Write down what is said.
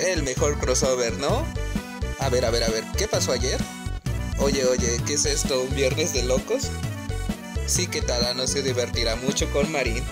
El mejor crossover, ¿no? A ver, ¿qué pasó ayer? Oye, ¿qué es esto? ¿Un viernes de locos? Sí que Tadano se divertirá mucho con Marin.